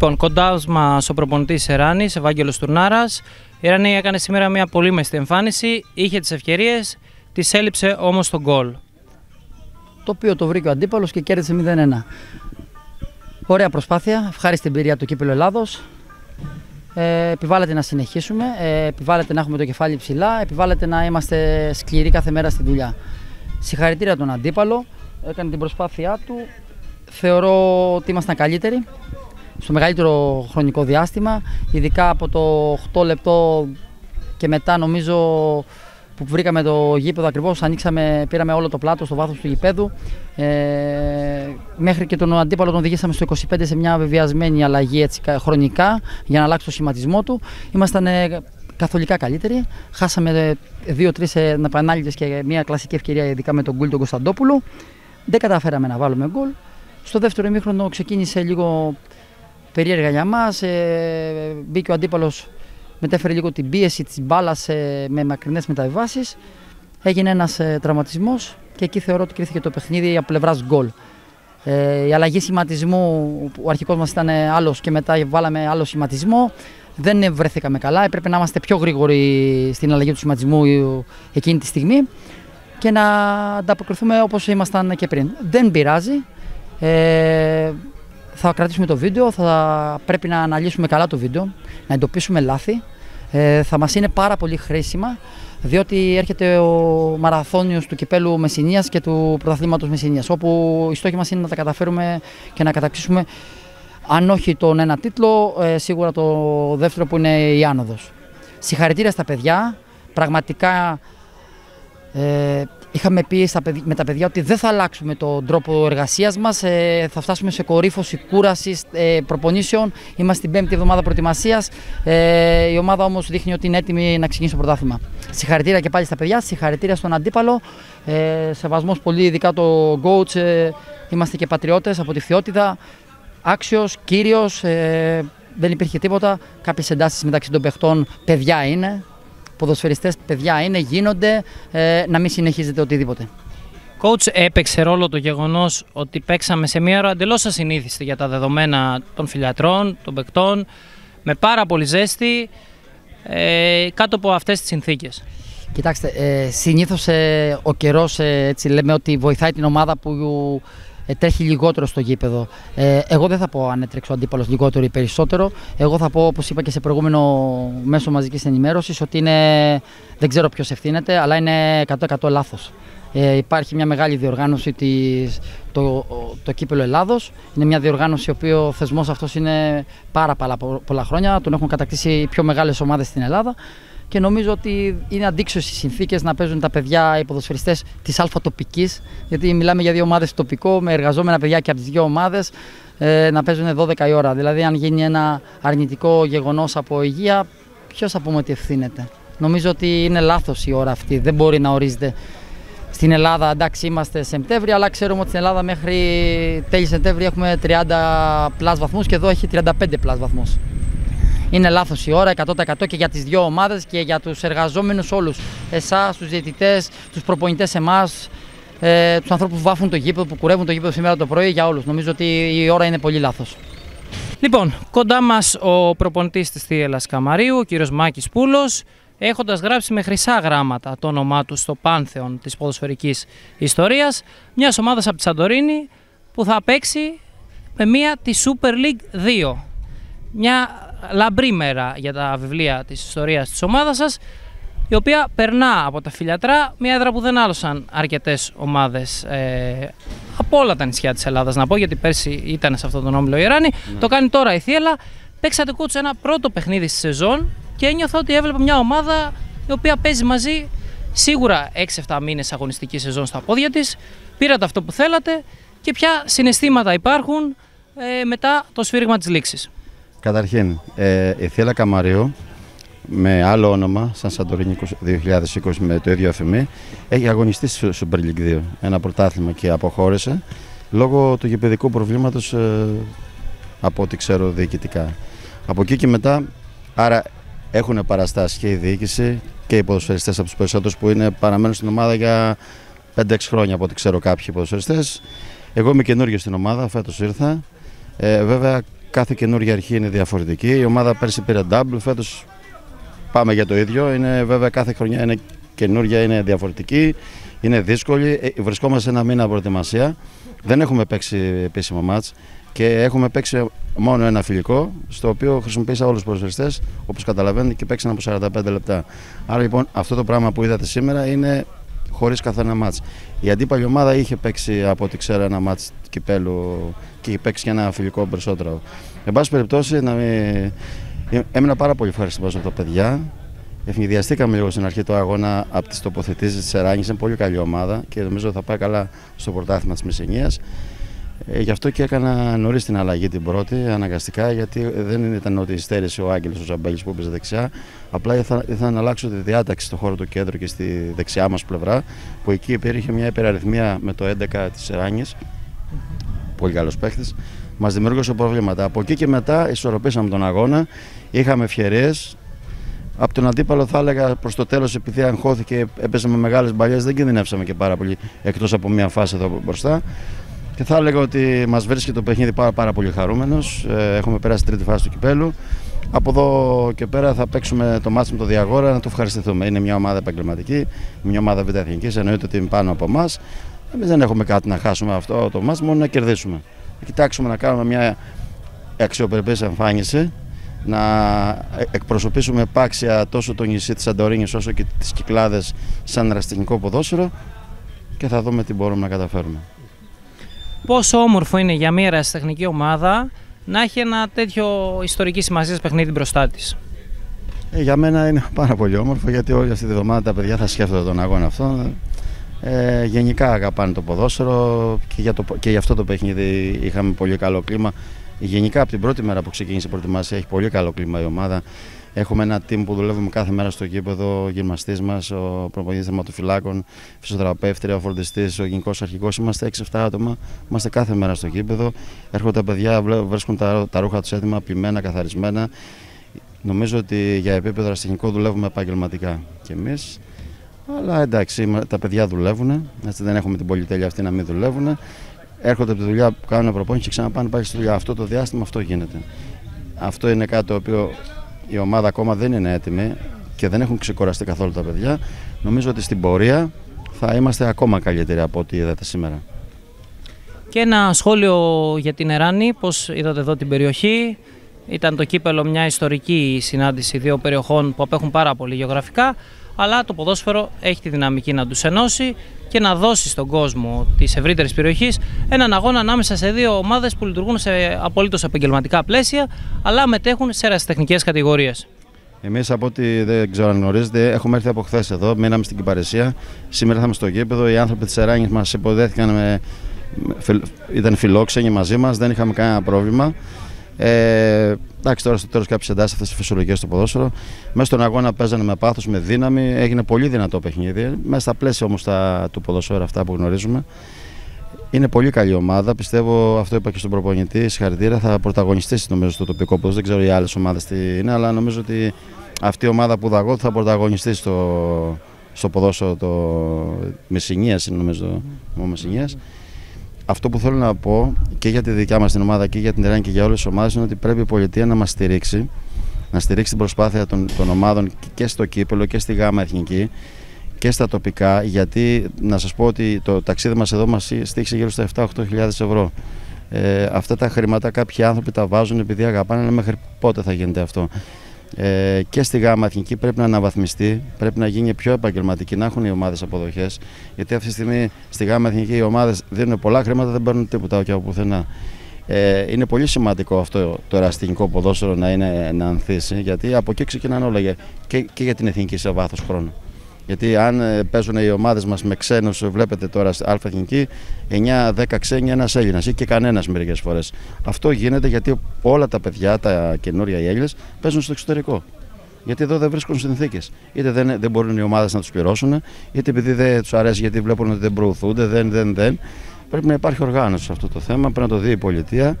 Λοιπόν, κοντά μας ο προπονητής Εράνης, Ευάγγελος Στουρνάρας. Η Εράνη έκανε σήμερα μια πολύ μεστή εμφάνιση, είχε τις ευκαιρίες, τις έλειψε όμως τον γκολ. Το οποίο το βρήκε ο αντίπαλος και κέρδισε 0-1. Ωραία προσπάθεια, ευχάριστη εμπειρία του Κύπελλου Ελλάδος. Επιβάλλεται να συνεχίσουμε, επιβάλλεται να έχουμε το κεφάλι ψηλά, επιβάλλεται να είμαστε σκληροί κάθε μέρα στη δουλειά. Συγχαρητήρια τον αντίπαλο, έκανε την προσπάθειά του. Θεωρώ ότι ήμασταν καλύτεροι στο μεγαλύτερο χρονικό διάστημα, ειδικά από το 8 λεπτό και μετά, νομίζω, που βρήκαμε το γήπεδο ακριβώς, ανοίξαμε, πήραμε όλο το πλάτο στο βάθος του γηπέδου. Μέχρι και τον αντίπαλο τον οδηγήσαμε στο 25 σε μια βεβαιασμένη αλλαγή, έτσι, χρονικά, για να αλλάξει το σχηματισμό του. Ήμασταν καθολικά καλύτεροι. Χάσαμε 2-3 επανάληπτες και μια κλασική ευκαιρία, ειδικά με τον γκολ του Κωνσταντόπουλου. Δεν καταφέραμε να βάλουμε γκολ. Στο δεύτερο ημίχρονο ξεκίνησε λίγο περίεργα για μας. Μπήκε ο αντίπαλος, μετέφερε λίγο την πίεση της μπάλας με μακρινές μεταβιβάσεις. Έγινε ένας τραυματισμός και εκεί θεωρώ ότι κρίθηκε το παιχνίδι από πλευράς γκολ. Η αλλαγή σχηματισμού, ο αρχικός μας ήταν άλλος και μετά βάλαμε άλλο σχηματισμό. Δεν βρεθήκαμε καλά, έπρεπε να είμαστε πιο γρήγοροι στην αλλαγή του σχηματισμού εκείνη τη στιγμή και να ανταποκριθούμε όπως ήμασταν και πριν. Δεν πειράζει. Θα κρατήσουμε το βίντεο, θα πρέπει να αναλύσουμε καλά το βίντεο, να εντοπίσουμε λάθη. Θα μας είναι πάρα πολύ χρήσιμα, διότι έρχεται ο μαραθώνιος του Κυπέλλου Μεσσηνίας και του Πρωταθλήματος Μεσσηνίας, όπου η στόχη μας είναι να τα καταφέρουμε και να κατακτήσουμε, αν όχι τον ένα τίτλο, σίγουρα το δεύτερο που είναι η άνοδος. Συγχαρητήρια στα παιδιά, πραγματικά. Είχαμε πει με τα παιδιά ότι δεν θα αλλάξουμε τον τρόπο εργασίας μας, θα φτάσουμε σε κορύφωση κούρασης προπονήσεων. Είμαστε στην 5η εβδομάδα προετοιμασίας, η ομάδα όμως δείχνει ότι είναι έτοιμη να ξεκινήσει το πρωτάθλημα. Συγχαρητήρια και πάλι στα παιδιά, συγχαρητήρια στον αντίπαλο, σεβασμός πολύ, ειδικά το coach, είμαστε και πατριώτες από τη Φιώτιδα, άξιος, κύριος, δεν υπήρχε τίποτα, κάποιες εντάσεις μεταξύ των παιχτών, παιδιά είναι. Ποδοσφαιριστές, παιδιά είναι, γίνονται, να μην συνεχίζεται οτιδήποτε. Coach, έπαιξε ρόλο το γεγονός ότι παίξαμε σε μια ώρα εντελώς ασυνήθιστη για τα δεδομένα των Φιλιατρών, των παικτών, με πάρα πολύ ζέστη, κάτω από αυτές τις συνθήκες? Κοιτάξτε, συνήθως ο καιρός, έτσι λέμε, ότι βοηθάει την ομάδα που τρέχει λιγότερο στο γήπεδο. Εγώ δεν θα πω αν έτρεξε ο αντίπαλος λιγότερο ή περισσότερο. Εγώ θα πω, όπως είπα και σε προηγούμενο μέσο μαζικής ενημέρωσης, ότι είναι, δεν ξέρω ποιος ευθύνεται, αλλά είναι 100% λάθος. Υπάρχει μια μεγάλη διοργάνωση, το Κύπελλο Ελλάδος. Είναι μια διοργάνωση, ο θεσμός αυτός είναι πάρα πολλά χρόνια. Τον έχουν κατακτήσει οι πιο μεγάλες ομάδες στην Ελλάδα. Και νομίζω ότι είναι αντίξωση οι συνθήκες να παίζουν τα παιδιά, οι ποδοσφαιριστές της αλφατοπικής, γιατί μιλάμε για δύο ομάδες τοπικό, με εργαζόμενα παιδιά και από τις δύο ομάδες, να παίζουν 12 η ώρα. Δηλαδή, αν γίνει ένα αρνητικό γεγονός από υγεία, ποιος θα πούμε ότι ευθύνεται? Νομίζω ότι είναι λάθος η ώρα αυτή. Δεν μπορεί να ορίζεται στην Ελλάδα. Εντάξει, είμαστε Σεπτέμβρη, αλλά ξέρουμε ότι στην Ελλάδα μέχρι τέλη Σεπτέμβρη έχουμε 30+ βαθμούς και εδώ έχει 35+ βαθμούς. Είναι λάθος η ώρα, 100% και για τις δύο ομάδες και για τους εργαζόμενους όλους. Εσάς, τους διαιτητές, τους προπονητές εμάς, τους ανθρώπους που βάφουν το γήπεδο, που κουρεύουν το γήπεδο σήμερα το πρωί, για όλους. Νομίζω ότι η ώρα είναι πολύ λάθος. Λοιπόν, κοντά μας ο προπονητής της Θύελλας Καμαρίου, ο κύριος Μάκης Πούλος, έχοντας γράψει με χρυσά γράμματα το όνομά του στο πάνθεον της ποδοσφαιρικής ιστορίας, μιας ομάδας από τη Σαντορίνη που θα παίξει με μία τη Super League 2. Μια λαμπρή μέρα για τα βιβλία της ιστορίας της ομάδας σας, η οποία περνά από τα Φιλιατρά, μια έδρα που δεν άλλωσαν αρκετές ομάδες από όλα τα νησιά της Ελλάδας, να πω, γιατί πέρσι ήταν σε αυτόν τον όμιλο η Εράνη. Ναι. Το κάνει τώρα η Θύελλα. Παίξατε, coach, ένα πρώτο παιχνίδι στη σεζόν και ένιωθα ότι έβλεπα μια ομάδα η οποία παίζει μαζί σίγουρα 6-7 μήνες αγωνιστική σεζόν στα πόδια της. Πήρατε αυτό που θέλατε και ποια συναισθήματα υπάρχουν μετά το σφύριγμα της λήξης? Καταρχήν, η Θύελλα Καμαρίου, με άλλο όνομα, σαν Σαντορίνη 2020, με το ίδιο αφημί, έχει αγωνιστεί στο Super League 2, ένα πρωτάθλημα, και αποχώρησε λόγω του γηπεδικού προβλήματος, από ό,τι ξέρω, διοικητικά. Από εκεί και μετά, άρα έχουν παραστάσει και η διοίκηση και οι ποδοσφαιριστές, από τους περισσότερους που παραμένουν στην ομάδα για 5-6 χρόνια, από ό,τι ξέρω, κάποιοι ποδοσφαιριστές. Εγώ είμαι καινούργιος στην ομάδα, φέτος ήρθα. Βέβαια, κάθε καινούργια αρχή είναι διαφορετική. Η ομάδα πέρσι πήρε double, φέτος πάμε για το ίδιο. Είναι, βέβαια, κάθε χρονιά είναι καινούργια, είναι διαφορετική, είναι δύσκολη. Βρισκόμαστε ένα μήνα προετοιμασία. Δεν έχουμε παίξει επίσημο μάτς και έχουμε παίξει μόνο ένα φιλικό, στο οποίο χρησιμοποίησα όλους τους ποδοσφαιριστές, όπως καταλαβαίνετε, και παίξαν από 45 λεπτά. Άρα λοιπόν αυτό το πράγμα που είδατε σήμερα είναι χωρίς καθένα μάτς. Η αντίπαλη ομάδα είχε παίξει, από ό,τι ξέρω, ένα μάτς κυπέλλου και είχε παίξει και ένα φιλικό περισσότερο. Εν πάση περιπτώσει, έμεινα πάρα πολύ ευχαριστημένος από τα παιδιά. Ευνηδιαστήκαμε λίγο στην αρχή του αγώνα από τις τοποθετήσεις της Εράνης. Είναι πολύ καλή ομάδα και νομίζω θα πάει καλά στο πρωτάθλημα της Μεσσηνίας. Γι' αυτό και έκανα νωρίς την αλλαγή την πρώτη, αναγκαστικά, γιατί δεν ήταν ότι υστέρησε ο Άγγελος ο Ζαμπέλης που έπαιζε δεξιά. Απλά ήθελα να αλλάξω τη διάταξη στο χώρο του κέντρου και στη δεξιά μας πλευρά, που εκεί υπήρχε μια υπεραριθμία με το 11 της Εράνης. Πολύ καλός παίχτης. Μας δημιούργησε προβλήματα. Από εκεί και μετά ισορροπήσαμε τον αγώνα, είχαμε ευκαιρίες. Από τον αντίπαλο, θα έλεγα, προς το τέλος, επειδή αγχώθηκε, έπεσε με μεγάλες μπαλιές, δεν κινδυνεύσαμε και πάρα πολύ, εκτός από μια φάση εδώ μπροστά. Και θα έλεγα ότι μας βρίσκει το παιχνίδι πάρα πολύ χαρούμενος. Έχουμε περάσει τρίτη φάση του κυπέλλου. Από εδώ και πέρα θα παίξουμε το μάτς με το Διαγόρα, να το ευχαριστηθούμε. Είναι μια ομάδα επαγγελματική, μια ομάδα β' εθνικής, εννοείται ότι είναι πάνω από εμάς. Εμείς δεν έχουμε κάτι να χάσουμε αυτό το μάτς, μόνο να κερδίσουμε. Να κοιτάξουμε να κάνουμε μια αξιοπρεπή εμφάνιση, να εκπροσωπήσουμε επάξια τόσο το νησί της Σαντορίνης όσο και τις Κυκλάδες σαν ραστινικό ποδόσφαιρο, και θα δούμε τι μπορούμε να καταφέρουμε. Πόσο όμορφο είναι για μια ερασιτεχνική ομάδα να έχει ένα τέτοιο ιστορική σημασία παιχνίδι μπροστά της. Για μένα είναι πάρα πολύ όμορφο, γιατί όλη αυτή τη βδομάδα τα παιδιά θα σκέφτονται τον αγώνα αυτό. Γενικά αγαπάνε το ποδόσφαιρο και για αυτό το παιχνίδι είχαμε πολύ καλό κλίμα. Γενικά από την πρώτη μέρα που ξεκίνησε η προετοιμασία έχει πολύ καλό κλίμα η ομάδα. Έχουμε ένα team που δουλεύουμε κάθε μέρα στο γήπεδο, ο γυμναστής μας, ο προπονητής θερματοφυλάκων, φυσιοθεραπεύτρια, ο φροντιστής, ο γενικός αρχηγός. Είμαστε 6-7 άτομα, είμαστε κάθε μέρα στο γήπεδο. Έρχονται τα παιδιά, βρίσκουν τα ρούχα τους έτοιμα, πλημμένα, καθαρισμένα. Νομίζω ότι για επίπεδο αστυνομικό δουλεύουμε επαγγελματικά κι εμείς. Αλλά εντάξει, τα παιδιά δουλεύουν, έτσι δεν έχουμε την πολυτέλεια αυτή να μην δουλεύουν. Έρχονται από τη δουλειά, κάνουν προπόνηση και ξαναπάνε πάλι στη δουλειά. Αυτό το διάστημα αυτό γίνεται. Αυτό είναι κάτι το οποίο η ομάδα ακόμα δεν είναι έτοιμη και δεν έχουν ξεκουραστεί καθόλου τα παιδιά. Νομίζω ότι στην πορεία θα είμαστε ακόμα καλύτεροι από ό,τι είδατε σήμερα. Και ένα σχόλιο για την Εράνη, πώς είδατε εδώ την περιοχή. Ήταν το κύπελλο μια ιστορική συνάντηση δύο περιοχών που απέχουν πάρα πολύ γεωγραφικά, αλλά το ποδόσφαιρο έχει τη δυναμική να τους ενώσει και να δώσει στον κόσμο της ευρύτερης περιοχής έναν αγώνα ανάμεσα σε δύο ομάδες που λειτουργούν σε απολύτως επαγγελματικά πλαίσια, αλλά μετέχουν σε ερασιτεχνικές κατηγορίες. Εμείς, από ό,τι δεν ξέρω αν γνωρίζετε, έχουμε έρθει από χθες εδώ, μείναμε στην Κυπαρισία. Σήμερα ήρθαμε στο γήπεδο, οι άνθρωποι της Εράνης μας υποδέχθηκαν, ήταν φιλόξενοι μαζί μας, δεν είχαμε κανένα πρόβλημα. Εντάξει, τώρα στο τέλος κάποιες εντάσεις, αυτές τις φυσιολογικές στο ποδόσφαιρο. Μέσα στον αγώνα παίζανε με πάθος, με δύναμη, έγινε πολύ δυνατό παιχνίδι. Μέσα στα πλαίσια όμως του ποδοσφαίρου, αυτά που γνωρίζουμε. Είναι πολύ καλή ομάδα, πιστεύω, αυτό είπα και στον προπονητή. Συγχαρητήρια, θα πρωταγωνιστήσει νομίζω στο τοπικό ποδόσφαιρο. Δεν ξέρω οι άλλες ομάδες τι είναι, αλλά νομίζω ότι αυτή η ομάδα που δαγώ θα πρωταγωνιστεί στο ποδόσφαιρο Μεσσηνίας, νομίζω. Αυτό που θέλω να πω και για τη δικιά μας την ομάδα και για την Εράνη και για όλες τις ομάδες είναι ότι πρέπει η πολιτεία να μας στηρίξει, να στηρίξει την προσπάθεια των ομάδων και στο κύπελλο και στη ΓΑΜΑ Εθνική και στα τοπικά, γιατί να σας πω ότι το ταξίδι μας εδώ μας στήχησε γύρω στα 7-8.000 ευρώ. Αυτά τα χρήματα κάποιοι άνθρωποι τα βάζουν επειδή αγαπάνε, αλλά μέχρι πότε θα γίνεται αυτό. Και στη ΓΑΜΑ Εθνική πρέπει να αναβαθμιστεί, πρέπει να γίνει πιο επαγγελματική, να έχουν οι ομάδες αποδοχές. Γιατί αυτή τη στιγμή στη ΓΑΜΑ Εθνική οι ομάδες δίνουν πολλά χρήματα, δεν παίρνουν τίποτα και από πουθενά. Είναι πολύ σημαντικό αυτό το ερασιτεχνικό ποδόσφαιρο να ανθίσει, γιατί από εκεί ξεκινάνε όλα και για την εθνική σε βάθος χρόνου. Γιατί αν παίζουν οι ομάδες μας με ξένους, βλέπετε τώρα στην Α' Εθνική, 9-10 ξένοι, ένας Έλληνας ή και κανένας μερικές φορές. Αυτό γίνεται γιατί όλα τα παιδιά, τα καινούρια οι Έλληνες, παίζουν στο εξωτερικό. Γιατί εδώ δεν βρίσκουν συνθήκες. Είτε δεν μπορούν οι ομάδες να τους πληρώσουν, είτε επειδή δεν τους αρέσει, γιατί βλέπουν ότι δεν προωθούνται, δεν. Πρέπει να υπάρχει οργάνωση σε αυτό το θέμα, πρέπει να το δει η πολιτεία.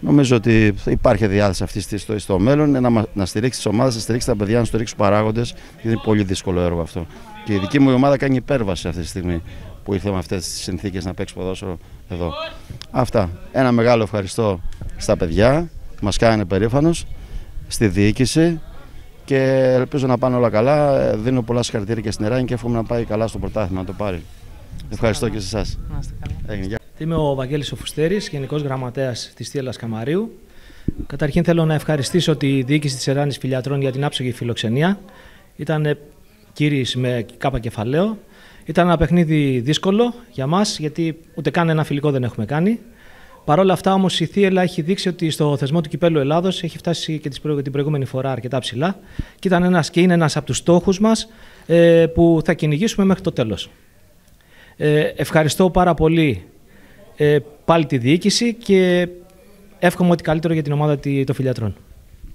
Νομίζω ότι υπάρχει διάθεση αυτή στο μέλλον να στηρίξει τις ομάδες, να στηρίξει τα παιδιά, να στηρίξει τους παράγοντες, γιατί είναι πολύ δύσκολο έργο αυτό. Και η δική μου ομάδα κάνει υπέρβαση αυτή τη στιγμή που ήρθε με αυτές τις συνθήκες να παίξει ποδόσφαιρο εδώ. Αυτά. Ένα μεγάλο ευχαριστώ στα παιδιά, μας κάνει περήφανος, στη διοίκηση, και ελπίζω να πάνε όλα καλά. Δίνω πολλά συγχαρητήρια και στην Εράνη και εύχομαι να πάει καλά στο πρωτάθλημα να το πάρει. Ευχαριστώ και σε εσάς. Είμαι ο Βαγγέλης Ωφουστέρης, Γενικός Γραμματέας της Θύελλας Καμαρίου. Καταρχήν θέλω να ευχαριστήσω τη διοίκηση της Εράνης Φιλατρών για την άψογη φιλοξενία. Ήταν κύριοι με κάπα κεφαλαίο. Ήταν ένα παιχνίδι δύσκολο για μας, γιατί ούτε καν ένα φιλικό δεν έχουμε κάνει. Παρ' όλα αυτά, όμως, η Θύελλα έχει δείξει ότι στο θεσμό του Κυπέλλου Ελλάδος έχει φτάσει και την προηγούμενη φορά αρκετά ψηλά. Και ήταν ένας από τους στόχους μας που θα κυνηγήσουμε μέχρι το τέλος. Ευχαριστώ πάρα πολύ πάλι τη διοίκηση και εύχομαι ότι καλύτερο για την ομάδα των Φιλιατρών.